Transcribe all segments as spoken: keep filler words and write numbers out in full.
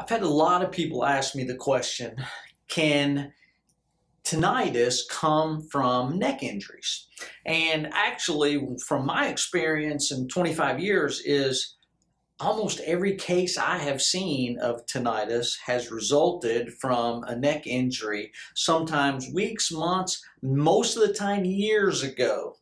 I've had a lot of people ask me the question, can tinnitus come from neck injuries? And actually, from my experience in twenty-five years, is almost every case I have seen of tinnitus has resulted from a neck injury, sometimes weeks, months, most of the time years ago.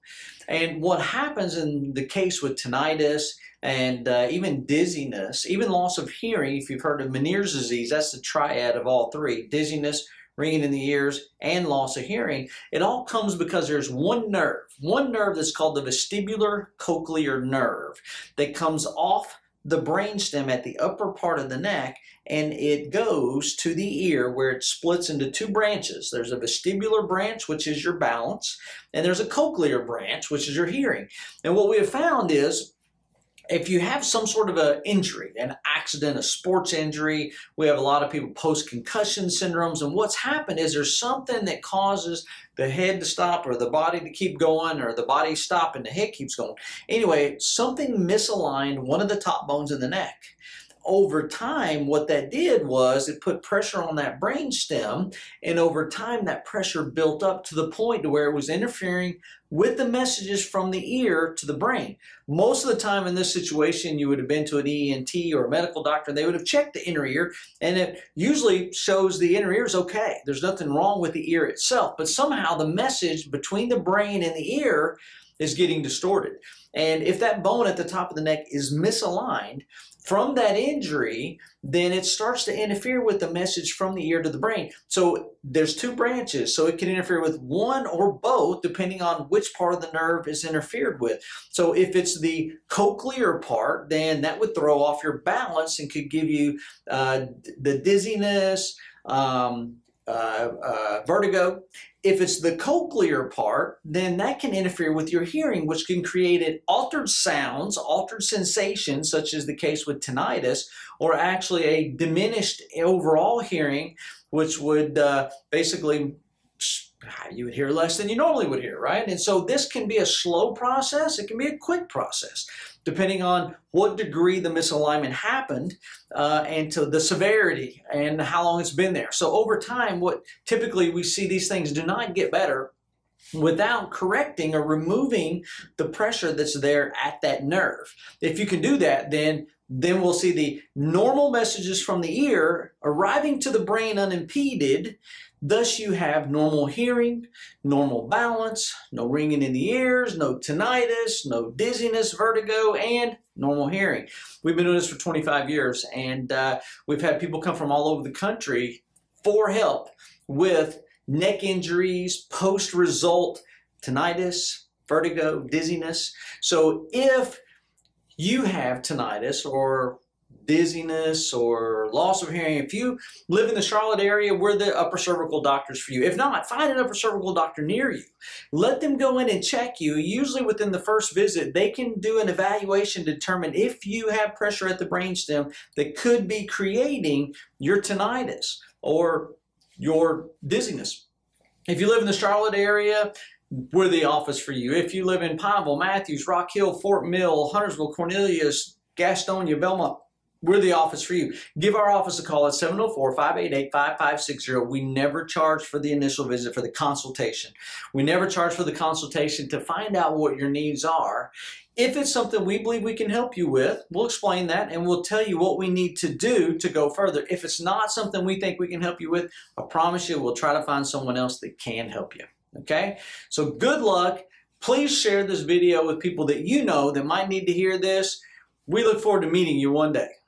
And what happens in the case with tinnitus and uh, even dizziness, even loss of hearing, if you've heard of Meniere's disease, that's the triad of all three: dizziness, ringing in the ears, and loss of hearing. It all comes because there's one nerve, one nerve that's called the vestibular cochlear nerve that comes off the brainstem at the upper part of the neck, and it goes to the ear where it splits into two branches. There's a vestibular branch, which is your balance, and there's a cochlear branch, which is your hearing. And what we have found is, if you have some sort of an injury, an accident, a sports injury, we have a lot of people post-concussion syndromes, and what's happened is there's something that causes the head to stop, or the body to keep going, or the body stop and the head keeps going. Anyway, something misaligned one of the top bones in the neck. Over time, what that did was it put pressure on that brain stem, and over time that pressure built up to the point to where it was interfering with the messages from the ear to the brain. Most of the time in this situation, you would have been to an E N T or a medical doctor, and they would have checked the inner ear, and it usually shows the inner ear is okay. There's nothing wrong with the ear itself, but somehow the message between the brain and the ear is getting distorted. And if that bone at the top of the neck is misaligned from that injury, then it starts to interfere with the message from the ear to the brain. So there's two branches, so it can interfere with one or both depending on which part of the nerve is interfered with. So if it's the cochlear part, then that would throw off your balance and could give you uh, the dizziness, um, Uh, uh, vertigo. If it's the cochlear part, then that can interfere with your hearing, which can create an altered sounds, altered sensations, such as the case with tinnitus, or actually a diminished overall hearing, which would uh, basically, you would hear less than you normally would hear, right? And so this can be a slow process. It can be a quick process, depending on what degree the misalignment happened uh, and to the severity and how long it's been there. So over time, what typically we see, these things do not get better without correcting or removing the pressure that's there at that nerve. If you can do that, then then we'll see the normal messages from the ear arriving to the brain unimpeded. Thus you have normal hearing, normal balance, no ringing in the ears, no tinnitus, no dizziness, vertigo, and normal hearing. We've been doing this for twenty-five years, and uh, we've had people come from all over the country for help with neck injuries, post-result tinnitus, vertigo, dizziness. So if you have tinnitus or dizziness or loss of hearing, if you live in the Charlotte area, we're the upper cervical doctors for you. If not, find an upper cervical doctor near you. Let them go in and check you. Usually within the first visit, they can do an evaluation, determine if you have pressure at the brainstem that could be creating your tinnitus or your dizziness. If you live in the Charlotte area, we're the office for you. If you live in Pineville, Matthews, Rock Hill, Fort Mill, Huntersville, Cornelius, Gastonia, Belmont, we're the office for you. Give our office a call at seven oh four, five eight eight, five five six zero. We never charge for the initial visit, for the consultation. We never charge for the consultation to find out what your needs are. If it's something we believe we can help you with, we'll explain that, and we'll tell you what we need to do to go further. If it's not something we think we can help you with, I promise you we'll try to find someone else that can help you. Okay? So good luck. Please share this video with people that you know that might need to hear this. We look forward to meeting you one day.